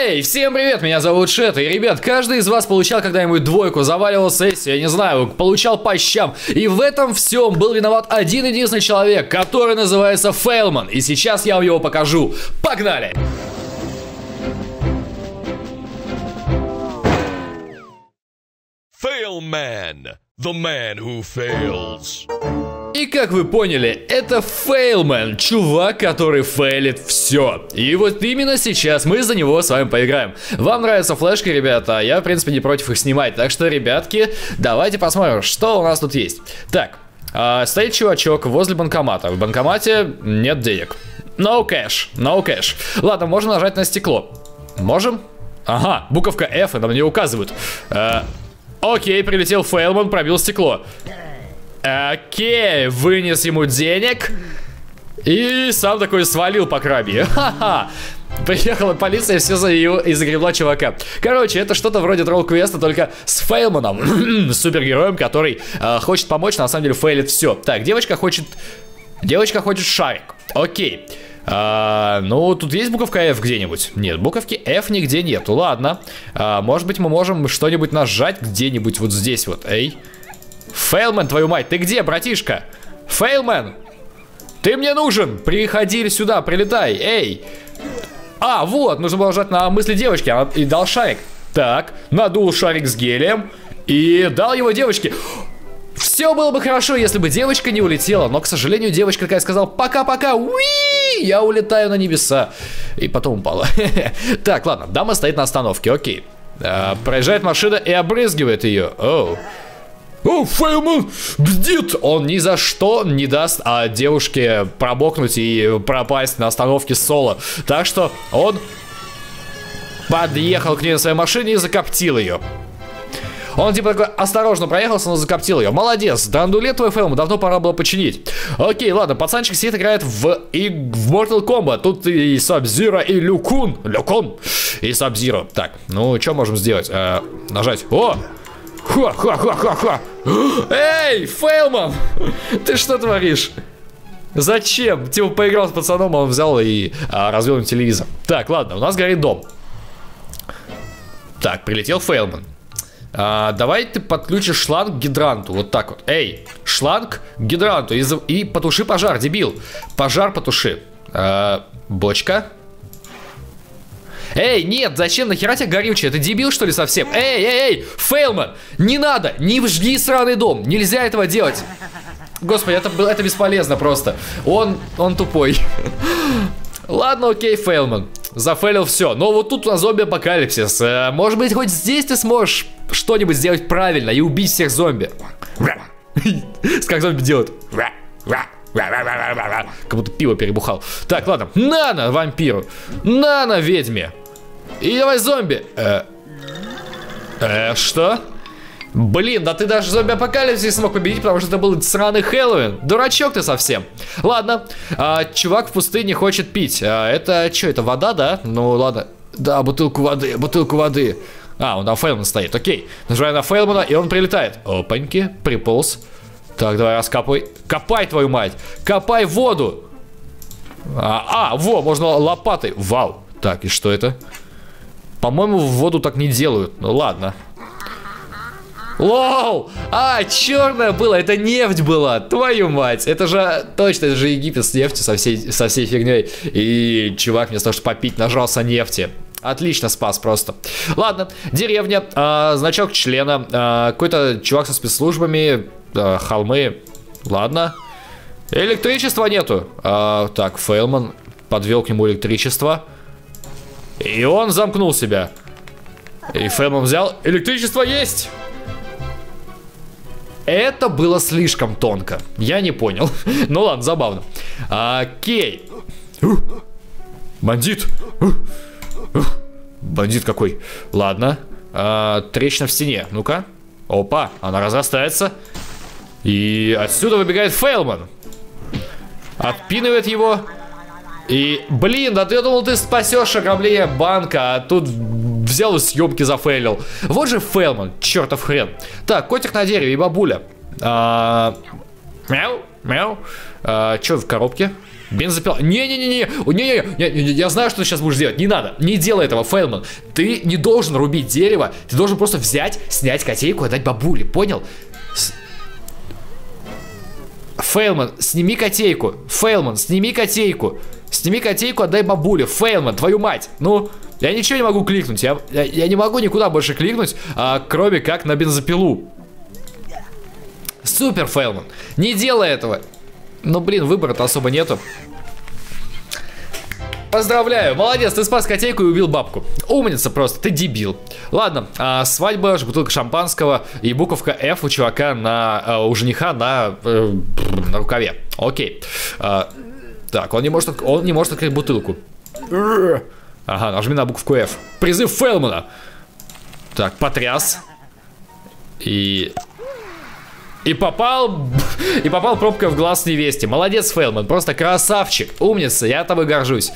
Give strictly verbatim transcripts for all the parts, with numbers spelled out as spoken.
Эй, всем привет, меня зовут Шета, и, ребят, каждый из вас получал когда-нибудь двойку, заваливал сессию, я не знаю, получал по щам, и в этом всем был виноват один-единственный человек, который называется Фейлман, и сейчас я вам его покажу. Погнали! Фейлман, the man who fails. И как вы поняли, это Фейлман, чувак, который фейлит все. И вот именно сейчас мы за него с вами поиграем. Вам нравятся флешки, ребята, а я, в принципе, не против их снимать. Так что, ребятки, давайте посмотрим, что у нас тут есть. Так, э, стоит чувачок возле банкомата. В банкомате нет денег. No cash, no cash. Ладно, можно нажать на стекло. Можем? Ага, буковка F, нам не указывают. Э, окей, прилетел Фейлман, пробил стекло. Окей, вынес ему денег. И сам такой свалил по крабе. Ха-ха. Приехала полиция, все за ее и загребла чувака. Короче, это что-то вроде тролл-квеста, только с Фейлманом, супергероем, который э, хочет помочь, на самом деле фейлит все. Так, девочка хочет... Девочка хочет шарик. Окей. А, ну, тут есть буковка F где-нибудь? Нет, буковки F нигде нету. Ладно. А, может быть, мы можем что-нибудь нажать где-нибудь вот здесь вот. Эй. Фейлман, твою мать, ты где, братишка? Фейлман, ты мне нужен. Приходи сюда, прилетай, эй. А, вот, нужно было нажать на мысли девочки, она и дал шарик. Так, надул шарик с гелием и дал его девочке. Все было бы хорошо, если бы девочка не улетела, но, к сожалению, девочка такая сказала: пока-пока, уи, я улетаю на небеса. И потом упала. Так, ладно, дама стоит на остановке, окей. Проезжает машина и обрызгивает ее. Оу. О, Фейлман бдит! Он ни за что не даст а, девушке промокнуть и пропасть на остановке соло. Так что он подъехал к ней на своей машине и закоптил ее. Он типа такой осторожно проехался, но закоптил ее. Молодец, драндулет твой, Фейлман, давно пора было починить. Окей, ладно, пацанчик сидит, играет в, и, в Mortal Kombat. Тут и Саб-Зиро, и Люкун. Люкун и Саб-Зиро. Так, ну что можем сделать? Э, нажать. О! Ха-ха-ха-ха-ха! Эй, Фейлман! Ты что творишь? Зачем? Типа поиграл с пацаном, он взял и а, развел им телевизор. Так, ладно, у нас горит дом. Так, прилетел Фейлман. А, давай ты подключишь шланг к гидранту. Вот так вот. Эй, шланг к гидранту. И, и потуши пожар, дебил. Пожар потуши. А, бочка. Эй, нет, зачем, нахера тебе горючее? Ты дебил, что ли, совсем? Эй, эй, эй, Фейлман, не надо, не вжги сраный дом, нельзя этого делать. Господи, это, это бесполезно просто. Он, он тупой. Ладно, окей, Фейлман, зафейлил все. Но вот тут у нас зомби-апокалипсис. Может быть, хоть здесь ты сможешь что-нибудь сделать правильно и убить всех зомби. Как зомби делают? Как будто пиво перебухал. Так, ладно. На-на вампиру. На-на ведьме. И давай зомби. Э, э, что? Блин, да ты даже зомби-апокалипсис не смог победить, потому что это был сраный Хэллоуин. Дурачок ты совсем. Ладно. А, чувак в пустыне хочет пить. А, это что, это вода, да? Ну, ладно. Да, бутылку воды, бутылку воды. А, он на Фейлмана стоит. Окей. Нажимаю на Фейлмана, и он прилетает. Опаньки, приполз. Так, давай раскапывай. Копай, твою мать. Копай воду. А, а, во, можно лопатой. Вау. Так, и что это? По-моему, в воду так не делают. Ну, ладно. Лол. А, черное было. Это нефть была. Твою мать. Это же, точно, это же Египет с нефтью, со всей, со всей фигней. И чувак вместо того, чтобы попить, нажрался нефти. Отлично спас просто. Ладно, деревня, а, значок члена, а, какой-то чувак со спецслужбами, а, холмы. Ладно. Электричества нету. а, Так, Фейлман подвел к нему электричество, и он замкнул себя. И Фейлман взял. Электричество есть. Это было слишком тонко. Я не понял. Ну ладно, забавно. Окей. Бандит. Бандит какой. Ладно. а, Трещина в стене. Ну-ка. Опа, она разрастается. И отсюда выбегает Фейлман. Отпинывает его. И, блин, да ты думал, ты спасешь ограбление банка, а тут взял и съемки зафейлил. Вот же Фейлман, чертов хрен. Так, котик на дереве и бабуля. а, Мяу, мяу. а, Че в коробке? Бензопила. Не-не-не-не. Не-не-не. Я знаю, что ты сейчас будешь делать. Не надо. Не делай этого, Фейлман. Ты не должен рубить дерево. Ты должен просто взять, снять котейку и отдать бабуле. Понял? С... Фейлман, сними котейку. Фейлман, сними котейку. Сними котейку, отдай бабуле. Фейлман, твою мать. Ну... Я ничего не могу кликнуть. Я, я, я не могу никуда больше кликнуть, а, кроме как на бензопилу. Супер, Фейлман. Не делай этого. Ну, блин, выбора-то особо нету. Поздравляю, молодец, ты спас котейку и убил бабку. Умница просто, ты дебил. Ладно, а, свадьба, бутылка шампанского и буковка F у чувака на... А, у жениха на... Э, на рукаве. Окей. А, так, он не может, он не может открыть бутылку. Ага, нажми на букву F. Призыв Фейлмана. Так, потряс. И... И попал... И попал пробкой в глаз невесте. Молодец, Фейлман, просто красавчик. Умница, я тобой горжусь.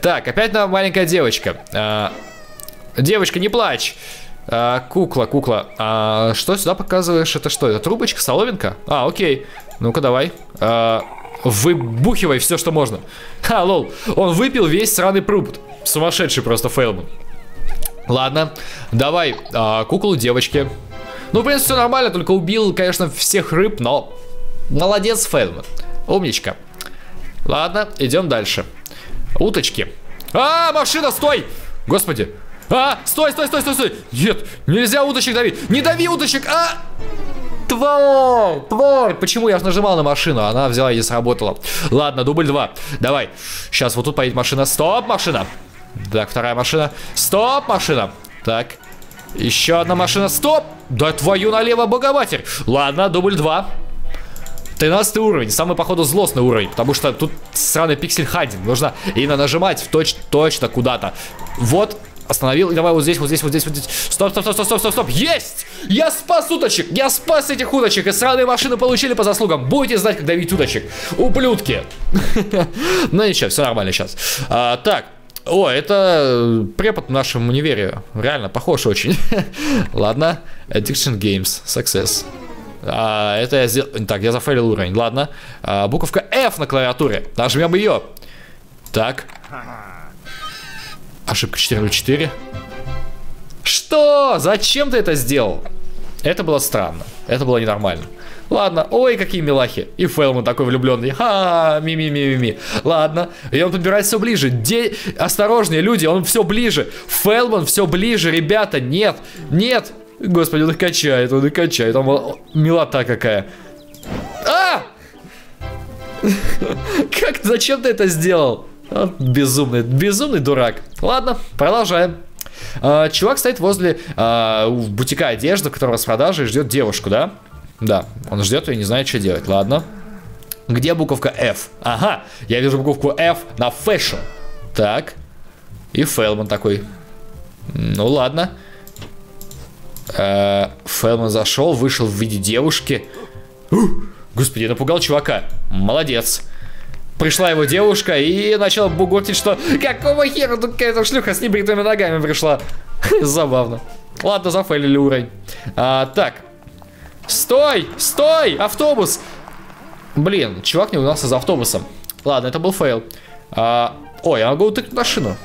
Так, опять нам маленькая девочка. А, девочка, не плачь. А, кукла, кукла. А, что сюда показываешь? Это что? Это трубочка, соломинка? А, окей. Ну-ка, давай. А, выбухивай все, что можно. Ха, лол. Он выпил весь сраный пруд. Сумасшедший просто Фейлман. Ладно, давай а, куклу девочки. Ну, в принципе, все нормально, только убил, конечно, всех рыб, но... Молодец, Фейлман. Умничка. Ладно, идем дальше. Уточки. А, машина, стой! Господи. А, стой, стой, стой, стой, стой. Нет, нельзя уточек давить. Не дави уточек, а... Твор, твор. Почему я нажимал на машину? Она взяла и сработала. Ладно, дубль два. Давай. Сейчас вот тут поедет машина. Стоп, машина. Так, вторая машина. Стоп, машина. Так. Еще одна машина. Стоп. Да твою налево, богоматерь. Ладно, дубль два. тринадцатый уровень. Самый, походу, злостный уровень. Потому что тут сраный пиксель хаддинг. Нужно именно нажимать в точ точно куда-то. Вот. Остановил. И давай вот здесь, вот здесь, вот здесь, вот здесь. Стоп, стоп, стоп, стоп, стоп, стоп, стоп. Есть! Я спас уточек! Я спас этих уточек! И сраные машины получили по заслугам. Будете знать, как давить уточек. Ублюдки. Ну ничего, все нормально сейчас. Так. О, это препод в нашем универе. Реально, похож очень. Ладно. Addiction Games. Success. Это я сделал... Так, я зафейлил уровень. Ладно. Буковка F на клавиатуре. Нажмем ее. Так. Ошибка четыре ноль четыре. Что? Зачем ты это сделал? Это было странно. Это было ненормально. Ладно. Ой, какие милахи. И Фейлман такой влюбленный. Ха-ха, ми-ми-ми-ми-ми. Ладно. И он подбирает все ближе. Де... Осторожнее, люди. Он все ближе. Фейлман все ближе, ребята. Нет. Нет. Господи, он их качает. Он их качает. Там милота какая. А! Как? Зачем ты это сделал? Он безумный, безумный дурак. Ладно, продолжаем. А, чувак стоит возле а, бутика одежды, который распродажа, и ждет девушку, да? Да, он ждет и не знает, что делать. Ладно. Где буковка F? Ага, я вижу буковку F на фэшн. Так. И Фейлман такой. Ну ладно. А, Фейлман зашел, вышел в виде девушки. Ух, господи, напугал чувака. Молодец. Пришла его девушка и начала бугортить, что какого хера тут какая-то шлюха с небритыми ногами пришла. Забавно. Ладно, зафейлили уровень. А, так. Стой! Стой! Автобус! Блин, чувак не угнался за автобусом. Ладно, это был фейл. А, ой, я могу утыкнуть машину.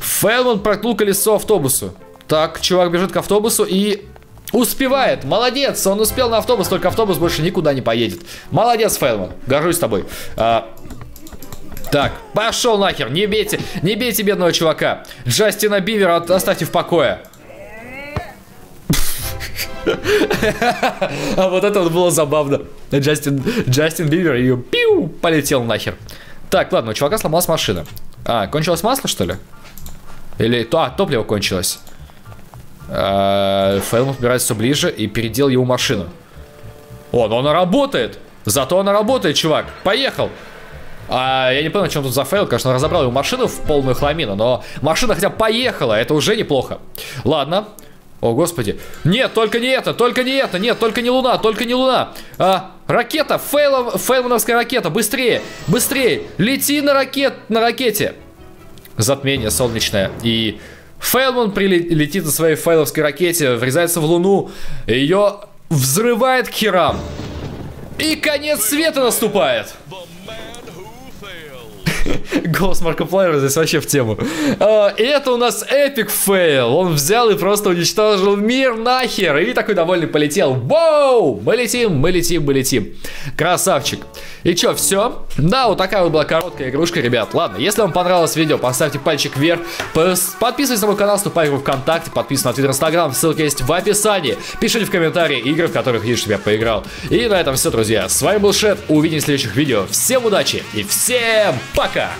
Фейлман проткнул колесо автобусу. Так, чувак бежит к автобусу и... Успевает, молодец, он успел на автобус, только автобус больше никуда не поедет. Молодец, Фейлман, горжусь тобой. а, Так, пошел нахер, не бейте, не бейте бедного чувака. Джастина Бивера от, оставьте в покое. А вот это вот было забавно. Джастин, Джастин Бивер ее пиу, полетел нахер. Так, ладно, у чувака сломалась машина. А, кончилось масло, что ли? Или, а, топливо кончилось. Фейлман подбирается все ближе и передел его машину. О, но она работает. Зато она работает, чувак. Поехал. А, я не понял, чем тут за фейл. Конечно, он разобрал его машину в полную хламину, но машина хотя бы поехала. Это уже неплохо. Ладно. О, господи. Нет, только не это, только не это. Нет, только не луна, только не луна. А, ракета, фейл, фейлмановская ракета. Быстрее, быстрее. Лети на, ракет, на ракете. Затмение солнечное. И... Фейлман прилетит на своей фейловской ракете, врезается в луну, ее взрывает к херам. И конец света наступает. Голос Маркиплайера здесь вообще в тему. И это у нас эпик фейл. Он взял и просто уничтожил мир нахер. И такой довольный полетел. Воу! Мы летим, мы летим, мы летим. Красавчик. И чё, все? Да, вот такая вот была короткая игрушка, ребят. Ладно, если вам понравилось видео, поставьте пальчик вверх. Подписывайтесь на мой канал, вступайте в ВКонтакте. Подписывайтесь на Твиттер, Инстаграм. Ссылка есть в описании. Пишите в комментарии игры, в которых видишь, я поиграл. И на этом все, друзья. С вами был Шет. Увидимся в следующих видео. Всем удачи и всем пока!